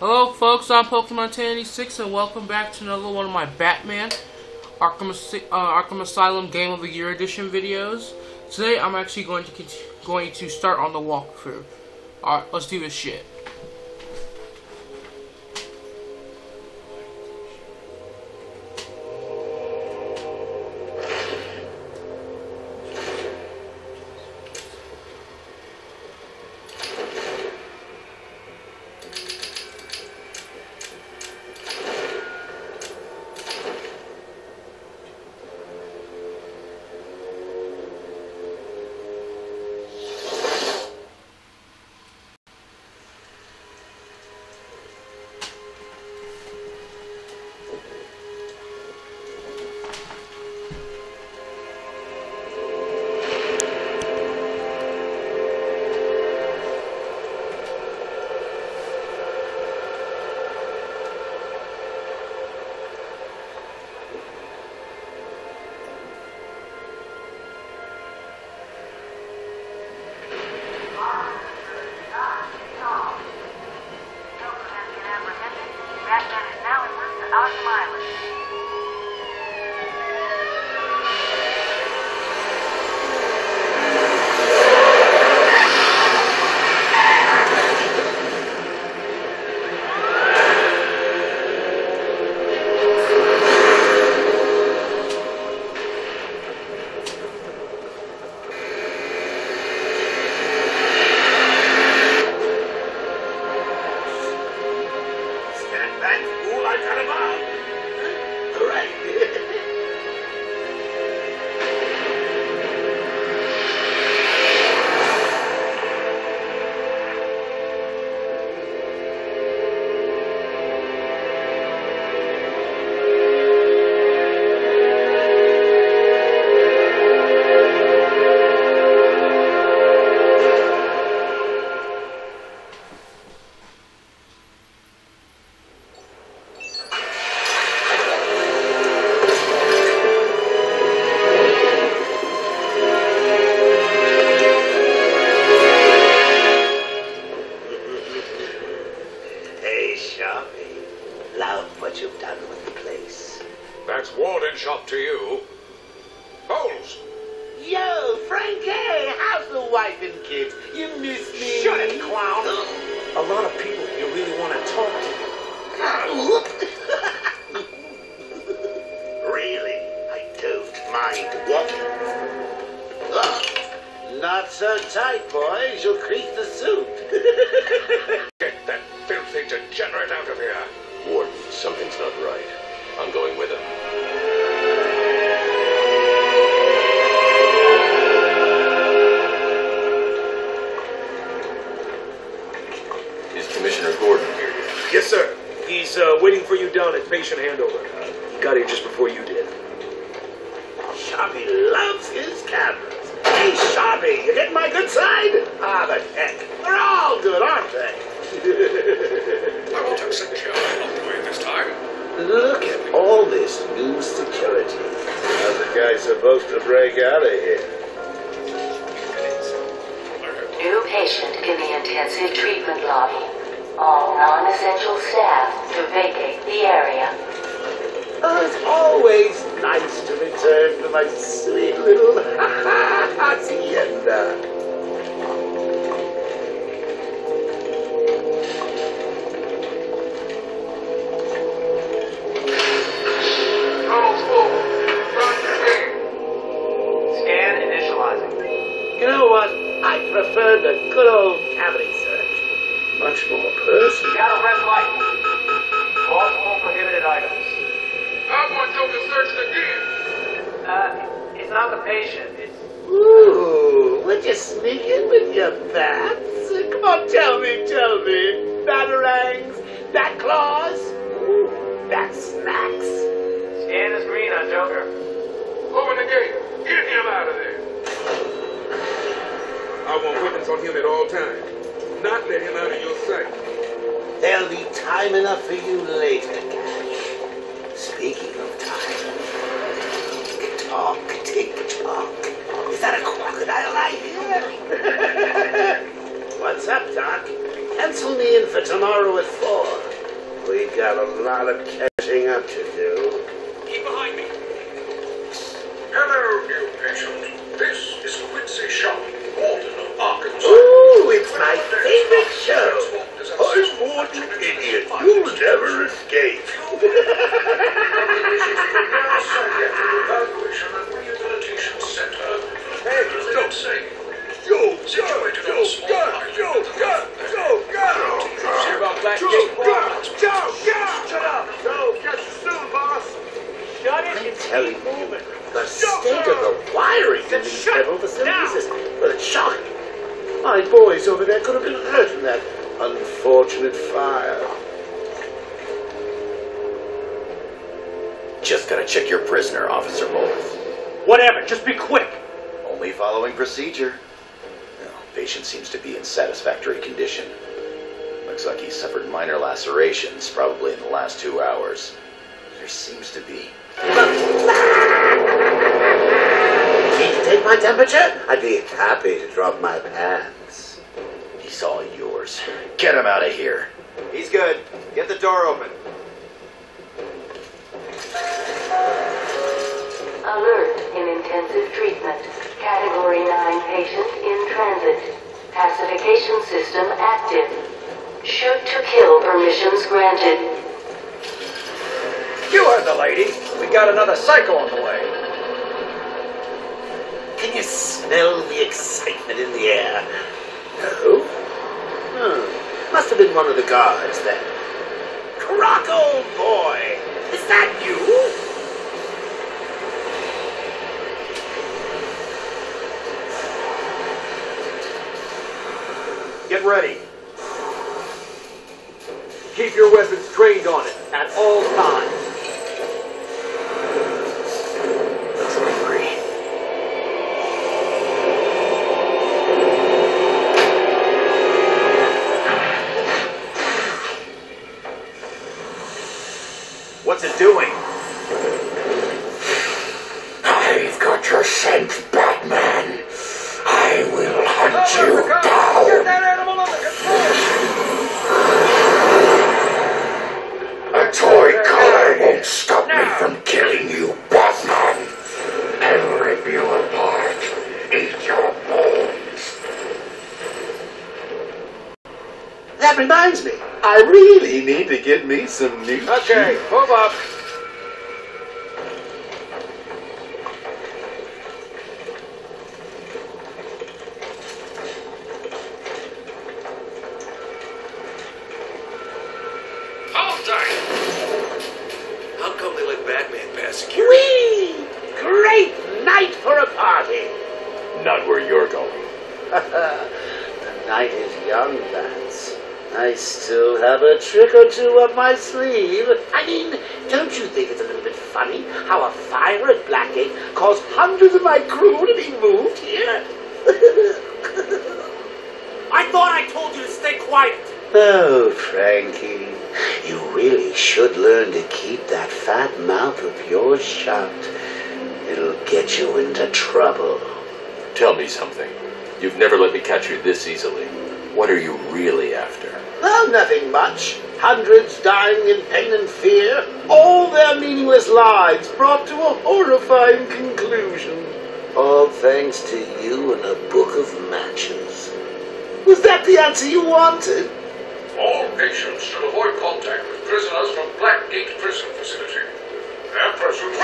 Hello folks, I'm Pokemon1086 and welcome back to another one of my Batman Arkham Asylum Game of the Year Edition videos. Today I'm actually going to start on the walkthrough. Alright, let's do this shit. Shop to you. Holmes! Yo, Frankie! How's the wife and kids? You miss me? Shut it, clown! A lot of people you really want to talk to. Really, I don't mind walking. Ugh. Not so tight, boys. You'll crease the suit. Get that filthy degenerate out of here. Warden, something's not right. I'm going with him. Yes, sir. He's waiting for you down at patient handover. He got here just before you did. Sharpie loves his cameras. Hey, Sharpie, you get my good side? Ah, but heck, they're all good, aren't they? I will take secure. I'm not doing this time. Look at all this new security. How's the guy supposed to break out of here? New patient in the intensive treatment lobby. All non-essential staff to vacate the area. Oh, it's always nice to return to my sweet little hacienda. Scan initializing. You know what? I prefer the good old cavity search. Much more personal. Got a red light. Multiple prohibited items. I want Joker searched again. It's not the patient. It's... Ooh, would you sneak in with your bats? Come on, tell me. Batarangs, bat claws, ooh, bat snacks. Scan is green on Joker. Open the gate. Get him out of there. I want weapons on him at all times. Not let him out of your sight. There'll be time enough for you later, Cash. Speaking of time, tick-tock, tick-tock. Is that a crocodile I hear? What's up, Doc? Pencil me in for tomorrow at 4. We got a lot of catching up to do. Keep behind me. Hello, new patient. This is Quincy Sharp, warden of Arkham. Oh, it's my favorite show. I'm more than an idiot. You'll never escape. Telling you, the state of the wiring in these devil facilities is shocking. My boys over there could have been hurt in that unfortunate fire. Just gotta check your prisoner, Officer Bowles. Whatever, just be quick. Only following procedure. No, patient seems to be in satisfactory condition. Looks like he suffered minor lacerations, probably in the last 2 hours. There seems to be... Need to take my temperature? I'd be happy to drop my pants. He's all yours. Get him out of here. He's good. Get the door open. Alert in intensive treatment. Category 9 patient in transit. Pacification system active. Shoot to kill permissions granted. You heard the lady. We got another cycle on the way. Can you smell the excitement in the air? No? Hmm. Must have been one of the guards then. Croc, old boy! Is that you? Get ready. Keep your weapons trained on it at all times. What's it doing? I've got your scent, Batman. I will hunt you down. Get that animal under control. A toy collar won't stop me from killing you, Batman. I'll rip you apart. Eat your bones. That reminds me. I really need to get me some new shoes. Okay, move up. Hold tight. How come they let Batman pass security? Whee! Great night for a party. Not where you're going. The night is young, Bats. I still have a trick or two up my sleeve. I mean, don't you think it's a little bit funny how a fire at Blackgate caused hundreds of my crew to be moved here? I thought I told you to stay quiet. Oh, Frankie, you really should learn to keep that fat mouth of yours shut. It'll get you into trouble. Tell me something. You've never let me catch you this easily. What are you really after? Well, nothing much. Hundreds dying in pain and fear. All their meaningless lives brought to a horrifying conclusion. All thanks to you and a book of matches. Was that the answer you wanted? All patients should avoid contact with prisoners from Blackgate Prison facility. Their presence...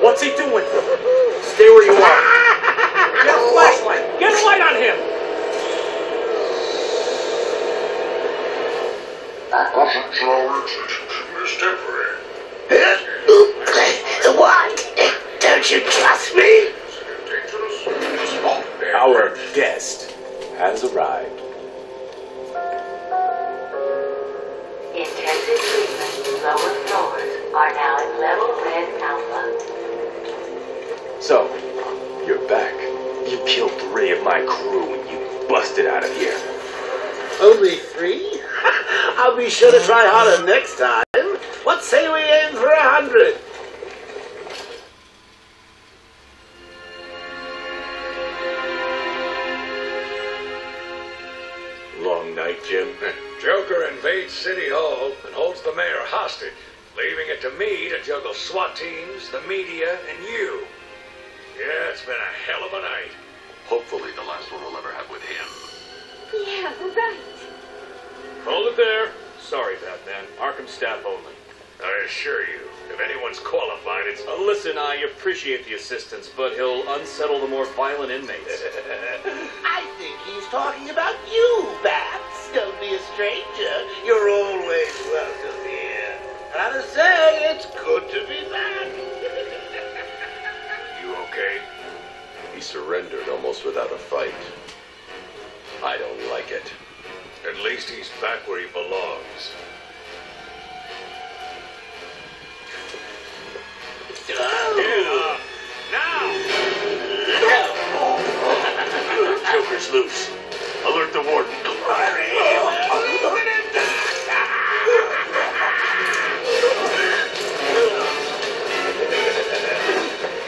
What's he doing? Stay where you are. Get a flashlight! Get a light on him! Our present tolerance is temporary. What? Don't you trust me? Our guest has arrived. Intensive treatment. Lower floors are now at level red alpha. So, you're back. You killed 3 of my crew and you busted out of here. Only 3? I'll be sure to try harder next time. What say we aim for 100? Long night, Jim. Joker invades City Hall and holds the mayor hostage, leaving it to me to juggle SWAT teams, the media, and you. Yeah, it's been a hell of a night. Hopefully the last one we'll ever have with him. Yeah, right. Hold it there. Sorry, Batman. Arkham staff only. I assure you, if anyone's qualified, it's... listen, I appreciate the assistance, but he'll unsettle the more violent inmates. I think he's talking about you, Bats. Don't be a stranger. You're always welcome here. Gotta say, it's good to be back. You okay? He surrendered almost without a fight. I don't like it. At least he's back where he belongs. Oh. Get up! Now! Joker's loose. Alert the warden.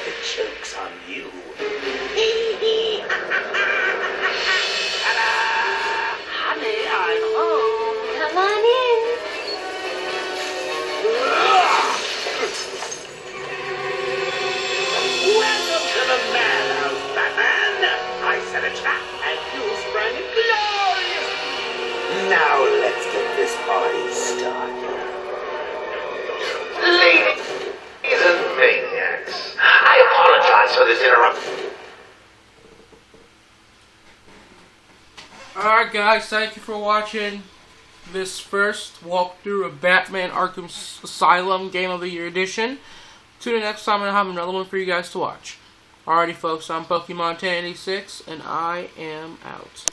The joke's on you. Honey, I'm home. Come on in. Now let's get this party started. Ladies and maniacs, I apologize for this interruption. Alright guys, thank you for watching this first walkthrough of Batman Arkham Asylum Game of the Year Edition. Tune in next time and I'll have another one for you guys to watch. Alrighty folks, I'm Pokemon1086 and I am out.